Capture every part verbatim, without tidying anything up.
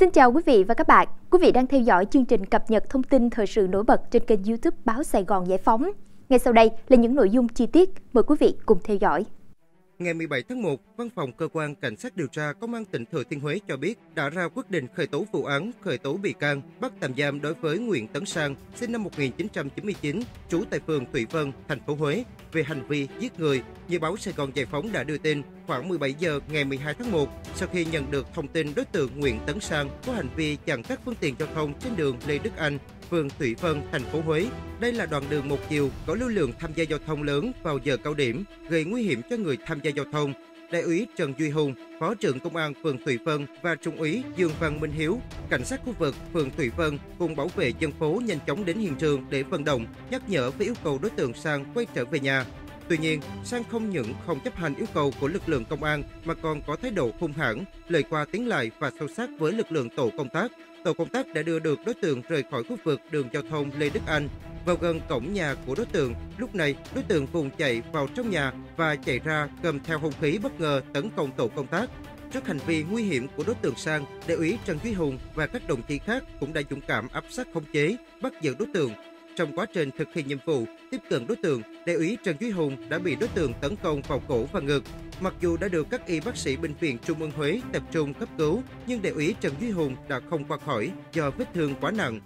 Xin chào quý vị và các bạn. Quý vị đang theo dõi chương trình cập nhật thông tin thời sự nổi bật trên kênh YouTube Báo Sài Gòn Giải Phóng. Ngay sau đây là những nội dung chi tiết. Mời quý vị cùng theo dõi. Ngày mười bảy tháng một, Văn phòng Cơ quan Cảnh sát điều tra Công an tỉnh Thừa Thiên Huế cho biết đã ra quyết định khởi tố vụ án, khởi tố bị can, bắt tạm giam đối với Nguyễn Tấn Sang, sinh năm một nghìn chín trăm chín mươi chín, trú tại phường Thủy Vân, thành phố Huế, về hành vi giết người. Như Báo Sài Gòn Giải Phóng đã đưa tin, khoảng mười bảy giờ ngày mười hai tháng một, sau khi nhận được thông tin đối tượng Nguyễn Tấn Sang có hành vi chặn các phương tiện giao thông trên đường Lê Đức Anh, phường Thủy Vân, thành phố Huế. Đây là đoạn đường một chiều có lưu lượng tham gia giao thông lớn vào giờ cao điểm, gây nguy hiểm cho người tham gia giao thông. Đại úy Trần Duy Hùng, Phó trưởng Công an phường Thủy Vân và Trung úy Dương Văn Minh Hiếu, cảnh sát khu vực phường Thủy Vân cùng bảo vệ dân phố nhanh chóng đến hiện trường để vận động, nhắc nhở với yêu cầu đối tượng Sang quay trở về nhà. Tuy nhiên, Sang không những không chấp hành yêu cầu của lực lượng công an mà còn có thái độ hung hãn, lời qua tiếng lại và sâu sát với lực lượng tổ công tác. Tổ công tác đã đưa được đối tượng rời khỏi khu vực đường giao thông Lê Đức Anh vào gần cổng nhà của đối tượng. Lúc này, đối tượng vùng chạy vào trong nhà và chạy ra cầm theo hung khí bất ngờ tấn công tổ công tác. Trước hành vi nguy hiểm của đối tượng Sang, đại úy Trần Duy Hùng và các đồng chí khác cũng đã dũng cảm áp sát khống chế, bắt giữ đối tượng. Trong quá trình thực hiện nhiệm vụ, tiếp cận đối tượng, đại úy Trần Duy Hùng đã bị đối tượng tấn công vào cổ và ngực. Mặc dù đã được các y bác sĩ Bệnh viện Trung ương Huế tập trung cấp cứu, nhưng đại úy Trần Duy Hùng đã không qua khỏi do vết thương quá nặng.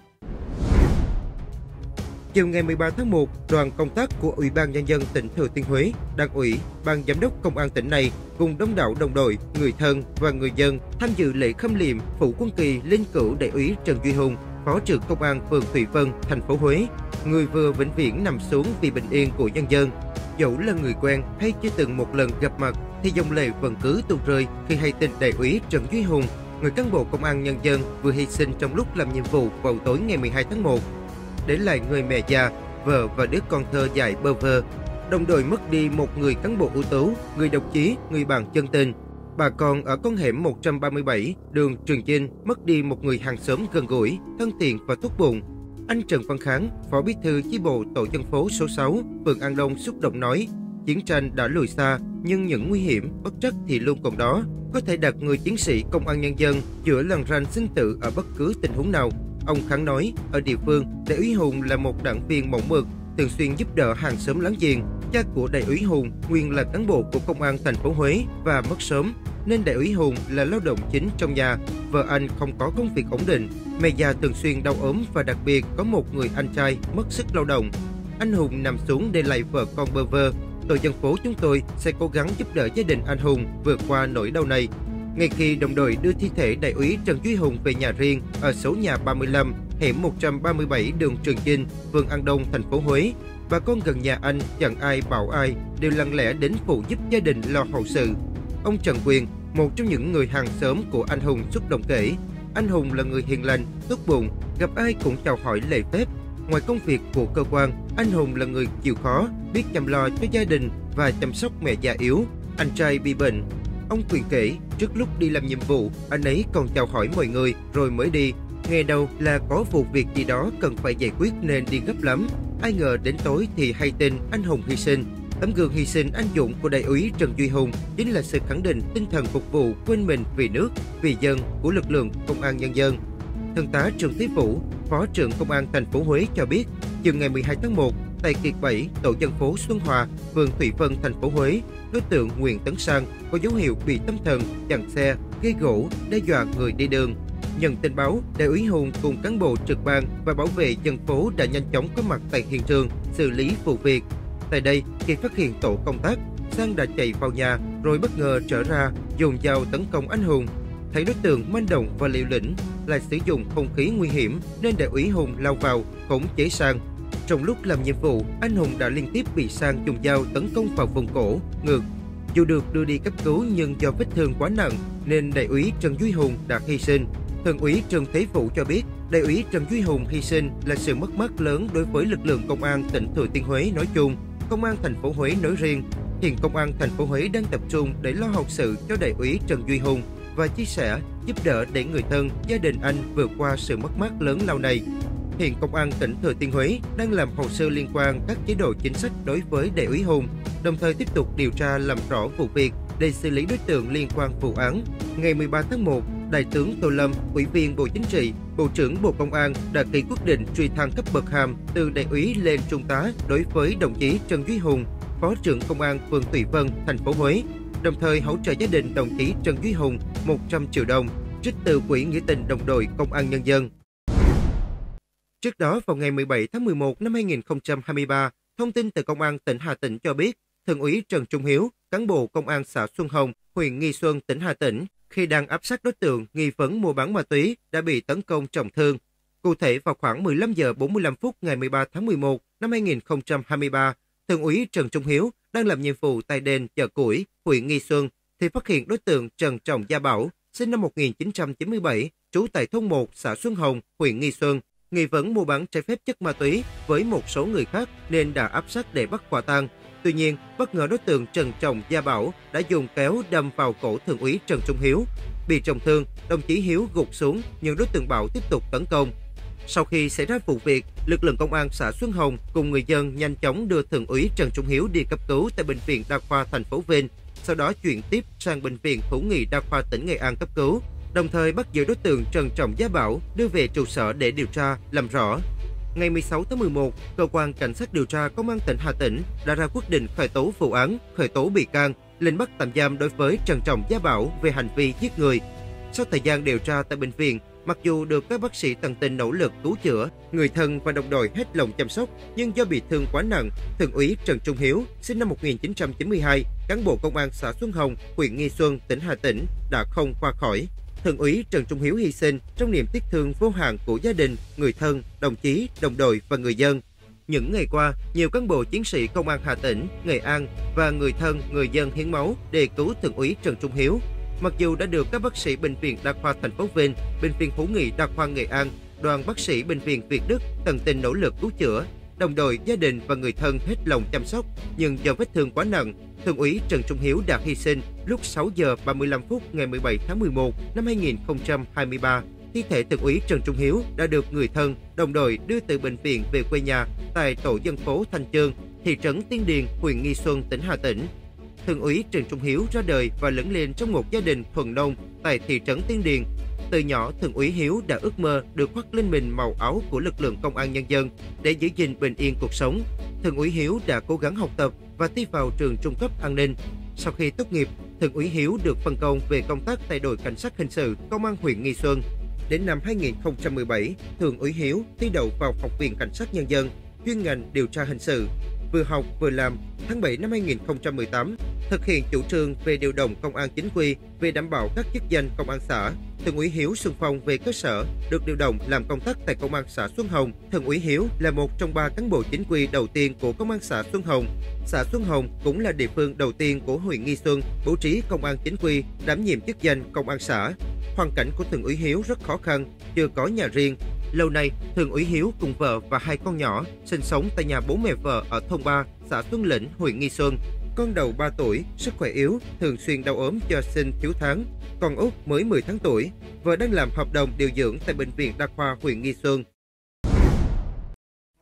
Chiều ngày mười ba tháng một, đoàn công tác của Ủy ban Nhân dân tỉnh Thừa Thiên Huế, Đảng ủy, Ban Giám đốc Công an tỉnh này cùng đông đảo đồng đội, người thân và người dân tham dự lễ khâm liệm Phủ Quân Kỳ linh cữu đại úy Trần Duy Hùng, Phó trưởng Công an phường Thủy Vân, thành phố Huế, người vừa vĩnh viễn nằm xuống vì bình yên của nhân dân. Dẫu là người quen hay chưa từng một lần gặp mặt, thì dòng lệ vẫn cứ tuôn rơi khi hay tin đại úy Trần Duy Hùng, người cán bộ Công an Nhân dân vừa hy sinh trong lúc làm nhiệm vụ vào tối ngày mười hai tháng một. Để lại người mẹ già, vợ và đứa con thơ dại bơ vơ. Đồng đội mất đi một người cán bộ ưu tú, người đồng chí, người bạn chân tình. Bà con ở con hẻm một trăm ba mươi bảy, đường Trường Chinh mất đi một người hàng xóm gần gũi, thân thiện và tốt bụng. Anh Trần Văn Kháng, Phó Bí thư chi bộ tổ dân phố số sáu, phường An Đông xúc động nói, chiến tranh đã lùi xa, nhưng những nguy hiểm, bất trắc thì luôn còn đó. Có thể đặt người chiến sĩ Công an Nhân dân giữa lằn ranh sinh tử ở bất cứ tình huống nào. Ông Kháng nói, ở địa phương, đại úy Hùng là một đảng viên mẫu mực, thường xuyên giúp đỡ hàng xóm láng giềng. Cha của đại úy Hùng nguyên là cán bộ của Công an thành phố Huế và mất sớm, nên đại úy Hùng là lao động chính trong nhà. Vợ anh không có công việc ổn định, mẹ già thường xuyên đau ốm và đặc biệt có một người anh trai mất sức lao động. Anh Hùng nằm xuống để lại vợ con bơ vơ. Tổ dân phố chúng tôi sẽ cố gắng giúp đỡ gia đình anh Hùng vượt qua nỗi đau này. Ngay khi đồng đội đưa thi thể đại úy Trần Duy Hùng về nhà riêng ở số nhà ba mươi lăm, hẻm một trăm ba mươi bảy đường Trường Chinh, phường An Đông, thành phố Huế, bà con gần nhà anh chẳng ai bảo ai đều lặng lẽ đến phụ giúp gia đình lo hậu sự. Ông Trần Quyền, một trong những người hàng xóm của anh Hùng xúc động kể, anh Hùng là người hiền lành, tốt bụng, gặp ai cũng chào hỏi lễ phép. Ngoài công việc của cơ quan, anh Hùng là người chịu khó, biết chăm lo cho gia đình và chăm sóc mẹ già yếu, anh trai bị bệnh. Ông Quyền kể, trước lúc đi làm nhiệm vụ, anh ấy còn chào hỏi mọi người rồi mới đi. Nghe đâu là có vụ việc gì đó cần phải giải quyết nên đi gấp lắm. Ai ngờ đến tối thì hay tin anh Hùng hy sinh. Tấm gương hy sinh anh dũng của đại úy Trần Duy Hùng chính là sự khẳng định tinh thần phục vụ quên mình vì nước, vì dân của lực lượng Công an Nhân dân. Thượng tá Trần Thế Vũ, Phó trưởng Công an thành phố Huế cho biết, chiều ngày mười hai tháng một, tại kiệt bảy, tổ dân phố Xuân Hòa, phường Thủy Vân, thành phố Huế, đối tượng Nguyễn Tấn Sang có dấu hiệu bị tâm thần, chặn xe, gây gỗ, đe dọa người đi đường. Nhận tin báo, đại úy Hùng cùng cán bộ trực ban và bảo vệ dân phố đã nhanh chóng có mặt tại hiện trường xử lý vụ việc. Tại đây, khi phát hiện tổ công tác, Sang đã chạy vào nhà rồi bất ngờ trở ra dùng dao tấn công anh Hùng. Thấy đối tượng manh động và liều lĩnh, lại sử dụng hung khí nguy hiểm nên đại úy Hùng lao vào khống chế Sang. Trong lúc làm nhiệm vụ, anh Hùng đã liên tiếp bị Sang dùng dao tấn công vào vùng cổ, ngực. Dù được đưa đi cấp cứu nhưng do vết thương quá nặng nên đại úy Trần Duy Hùng đã hy sinh. Thượng úy Trần Thế Vũ cho biết, đại úy Trần Duy Hùng hy sinh là sự mất mát lớn đối với lực lượng Công an tỉnh Thừa Thiên Huế nói chung, Công an thành phố Huế nói riêng. Hiện Công an thành phố Huế đang tập trung để lo hậu sự cho đại úy Trần Duy Hùng và chia sẻ, giúp đỡ để người thân, gia đình anh vượt qua sự mất mát lớn lao này. Hiện Công an tỉnh Thừa Thiên Huế đang làm hồ sơ liên quan các chế độ chính sách đối với đại úy Hùng, đồng thời tiếp tục điều tra làm rõ vụ việc để xử lý đối tượng liên quan vụ án. Ngày mười ba tháng một, Đại tướng Tô Lâm, Ủy viên Bộ Chính trị, Bộ trưởng Bộ Công an đã ký quyết định truy thăng cấp bậc hàm từ đại úy lên trung tá đối với đồng chí Trần Duy Hùng, Phó trưởng Công an phường Thủy Vân, thành phố Huế, đồng thời hỗ trợ gia đình đồng chí Trần Duy Hùng một trăm triệu đồng trích từ Quỹ Nghĩa tình Đồng đội Công an Nhân dân. Trước đó, vào ngày mười bảy tháng mười một năm hai nghìn không trăm hai mươi ba, thông tin từ Công an tỉnh Hà Tĩnh cho biết, Thượng úy Trần Trung Hiếu, cán bộ Công an xã Xuân Hồng, huyện Nghi Xuân, tỉnh Hà Tĩnh, khi đang áp sát đối tượng nghi vấn mua bán ma túy đã bị tấn công trọng thương. Cụ thể, vào khoảng mười lăm giờ bốn mươi lăm phút ngày mười ba tháng mười một năm hai nghìn không trăm hai mươi ba, Thượng úy Trần Trung Hiếu đang làm nhiệm vụ tại đền Chợ Củi, huyện Nghi Xuân thì phát hiện đối tượng Trần Trọng Gia Bảo, sinh năm một nghìn chín trăm chín mươi bảy, trú tại thôn một, xã Xuân Hồng, huyện Nghi Xuân, nghi vấn mua bán trái phép chất ma túy với một số người khác nên đã áp sát để bắt quả tang. Tuy nhiên, bất ngờ đối tượng Trần Trọng Gia Bảo đã dùng kéo đâm vào cổ Thượng úy Trần Trung Hiếu. Bị trọng thương, đồng chí Hiếu gục xuống nhưng đối tượng Bảo tiếp tục tấn công. Sau khi xảy ra vụ việc, lực lượng Công an xã Xuân Hồng cùng người dân nhanh chóng đưa Thượng úy Trần Trung Hiếu đi cấp cứu tại Bệnh viện Đa khoa thành phố Vinh, sau đó chuyển tiếp sang Bệnh viện Hữu nghị Đa khoa tỉnh Nghệ An cấp cứu, đồng thời bắt giữ đối tượng Trần Trọng Gia Bảo đưa về trụ sở để điều tra, làm rõ. Ngày mười sáu tháng mười một, Cơ quan Cảnh sát điều tra Công an tỉnh Hà Tĩnh đã ra quyết định khởi tố vụ án, khởi tố bị can, lệnh bắt tạm giam đối với Trần Trọng Gia Bảo về hành vi giết người. Sau thời gian điều tra tại bệnh viện, mặc dù được các bác sĩ tận tình nỗ lực cứu chữa, người thân và đồng đội hết lòng chăm sóc, nhưng do bị thương quá nặng, Thượng úy Trần Trung Hiếu, sinh năm một nghìn chín trăm chín mươi hai, cán bộ Công an xã Xuân Hồng, huyện Nghi Xuân, tỉnh Hà Tĩnh đã không qua khỏi. Thượng úy Trần Trung Hiếu hy sinh trong niềm tiếc thương vô hạn của gia đình, người thân, đồng chí, đồng đội và người dân. Những ngày qua, nhiều cán bộ chiến sĩ Công an Hà Tĩnh, Nghệ An và người thân, người dân hiến máu để cứu Thượng úy Trần Trung Hiếu. Mặc dù đã được các bác sĩ Bệnh viện Đa khoa thành phố Vinh, Bệnh viện Hữu nghị Đa khoa Nghệ An, đoàn bác sĩ Bệnh viện Việt Đức tận tình nỗ lực cứu chữa, đồng đội, gia đình và người thân hết lòng chăm sóc, nhưng do vết thương quá nặng, Thượng úy Trần Trung Hiếu đã hy sinh lúc sáu giờ ba mươi lăm phút ngày mười bảy tháng mười một năm hai nghìn không trăm hai mươi ba. Thi thể Thượng úy Trần Trung Hiếu đã được người thân, đồng đội đưa từ bệnh viện về quê nhà tại tổ dân phố Thanh Chương, thị trấn Tiên Điền, huyện Nghi Xuân, tỉnh Hà Tĩnh. Thượng úy Trần Trung Hiếu ra đời và lớn lên trong một gia đình thuần nông tại thị trấn Tiên Điền. Từ nhỏ, Thượng úy Hiếu đã ước mơ được khoác lên mình màu áo của lực lượng Công an Nhân dân để giữ gìn bình yên cuộc sống. Thượng úy Hiếu đã cố gắng học tập và thi vào trường trung cấp an ninh. Sau khi tốt nghiệp, Thượng úy Hiếu được phân công về công tác tại đội Cảnh sát hình sự Công an huyện Nghi Xuân. Đến năm hai nghìn không trăm mười bảy, Thượng úy Hiếu thi đậu vào Học viện Cảnh sát Nhân dân, chuyên ngành điều tra hình sự. Vừa học vừa làm, tháng bảy năm hai nghìn không trăm mười tám, thực hiện chủ trương về điều động công an chính quy về đảm bảo các chức danh công an xã, Thượng úy Hiếu xung phong về cơ sở, được điều động làm công tác tại Công an xã Xuân Hồng. Thượng úy Hiếu là một trong ba cán bộ chính quy đầu tiên của Công an xã Xuân Hồng. Xã Xuân Hồng cũng là địa phương đầu tiên của huyện Nghi Xuân bố trí công an chính quy đảm nhiệm chức danh công an xã. Hoàn cảnh của Thượng úy Hiếu rất khó khăn, chưa có nhà riêng. Lâu nay, Thượng úy Hiếu cùng vợ và hai con nhỏ sinh sống tại nhà bố mẹ vợ ở thôn ba, xã Xuân Lĩnh, huyện Nghi Xuân. Con đầu ba tuổi, sức khỏe yếu, thường xuyên đau ốm do sinh thiếu tháng. Con út mới mười tháng tuổi, vợ đang làm hợp đồng điều dưỡng tại Bệnh viện Đa khoa huyện Nghi Xuân.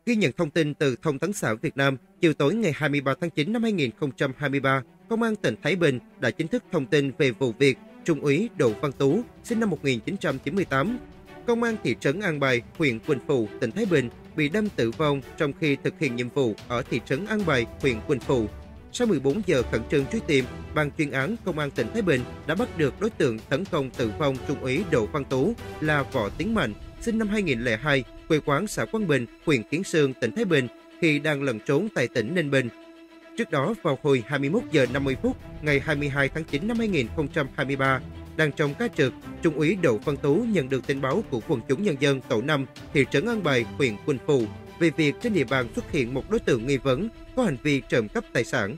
Ghi nhận thông tin từ Thông tấn xã Việt Nam, chiều tối ngày hai mươi ba tháng chín năm hai nghìn không trăm hai mươi ba, Công an tỉnh Thái Bình đã chính thức thông tin về vụ việc Trung úy Đỗ Văn Tú, sinh năm một nghìn chín trăm chín mươi tám, Công an thị trấn An Bài, huyện Quỳnh Phụ, tỉnh Thái Bình bị đâm tử vong trong khi thực hiện nhiệm vụ ở thị trấn An Bài, huyện Quỳnh Phụ. Sau mười bốn giờ khẩn trương truy tìm, ban chuyên án Công an tỉnh Thái Bình đã bắt được đối tượng tấn công tử vong Trung úy Đỗ Văn Tú là Võ Tiến Mạnh, sinh năm hai nghìn không trăm lẻ hai, quê quán xã Quang Bình, huyện Kiến Sương, tỉnh Thái Bình, khi đang lẩn trốn tại tỉnh Ninh Bình. Trước đó, vào hồi hai mươi mốt giờ năm mươi phút ngày hai mươi hai tháng chín năm hai nghìn không trăm hai mươi ba, đang trong ca trực, Trung úy Đỗ Văn Tú nhận được tin báo của quần chúng nhân dân tổ năm, thị trấn An Bài, huyện Quỳnh Phụ về việc trên địa bàn xuất hiện một đối tượng nghi vấn có hành vi trộm cắp tài sản.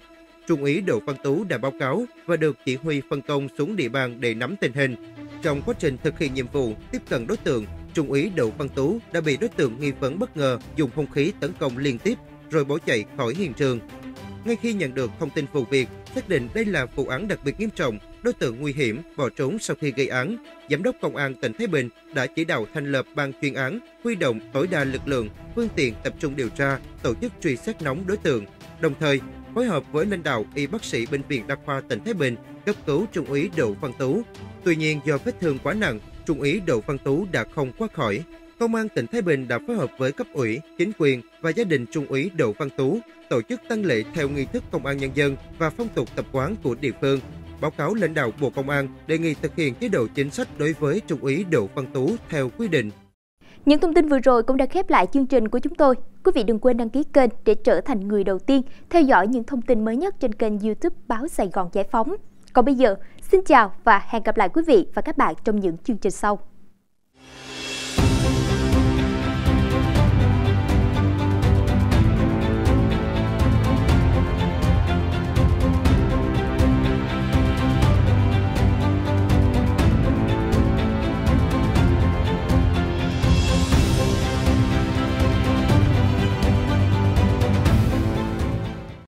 Trung úy Đỗ Văn Tú đã báo cáo và được chỉ huy phân công xuống địa bàn để nắm tình hình. Trong quá trình thực hiện nhiệm vụ tiếp cận đối tượng, Trung úy Đỗ Văn Tú đã bị đối tượng nghi vấn bất ngờ dùng hung khí tấn công liên tiếp rồi bỏ chạy khỏi hiện trường. Ngay khi nhận được thông tin vụ việc, xác định đây là vụ án đặc biệt nghiêm trọng, đối tượng nguy hiểm bỏ trốn sau khi gây án, Giám đốc Công an tỉnh Thái Bình đã chỉ đạo thành lập ban chuyên án, huy động tối đa lực lượng, phương tiện tập trung điều tra, tổ chức truy xét nóng đối tượng. Đồng thời, phối hợp với lãnh đạo y bác sĩ Bệnh viện Đa khoa tỉnh Thái Bình cấp cứu Trung úy Đỗ Văn Tú. Tuy nhiên do vết thương quá nặng, Trung úy Đỗ Văn Tú đã không qua khỏi. Công an tỉnh Thái Bình đã phối hợp với cấp ủy, chính quyền và gia đình Trung úy Đỗ Văn Tú tổ chức tang lễ theo nghi thức công an nhân dân và phong tục tập quán của địa phương. Báo cáo lãnh đạo Bộ Công an đề nghị thực hiện chế độ chính sách đối với Trung úy Đỗ Văn Tú theo quy định. Những thông tin vừa rồi cũng đã khép lại chương trình của chúng tôi. Quý vị đừng quên đăng ký kênh để trở thành người đầu tiên theo dõi những thông tin mới nhất trên kênh YouTube Báo Sài Gòn Giải Phóng. Còn bây giờ, xin chào và hẹn gặp lại quý vị và các bạn trong những chương trình sau.